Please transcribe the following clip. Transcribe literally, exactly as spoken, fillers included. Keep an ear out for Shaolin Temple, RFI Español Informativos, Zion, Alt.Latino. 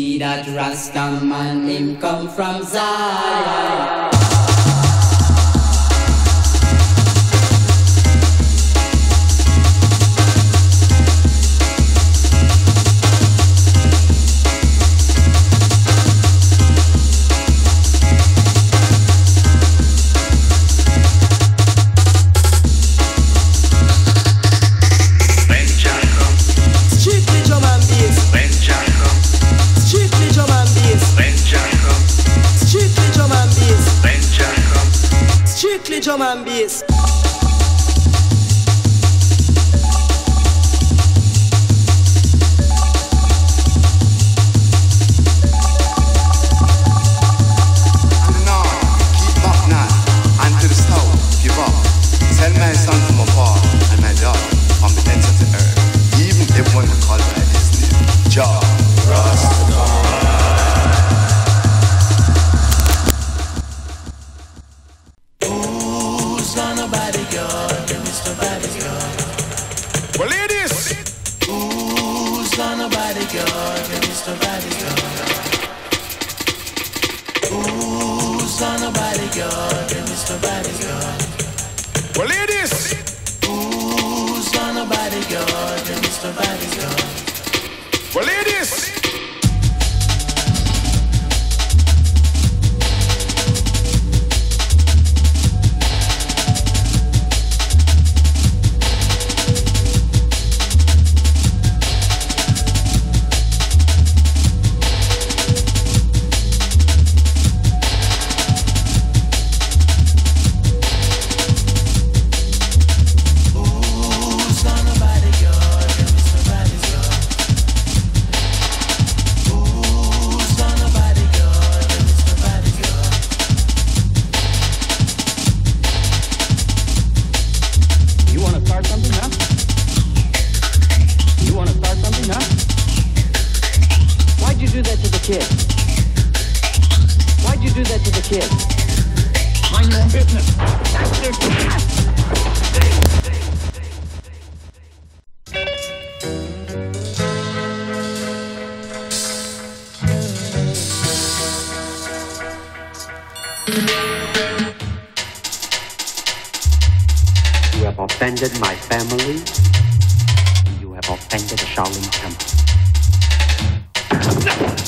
see that Rasta man him come from Zion. Drum and bass. You have offended my family. You have offended the Shaolin Temple.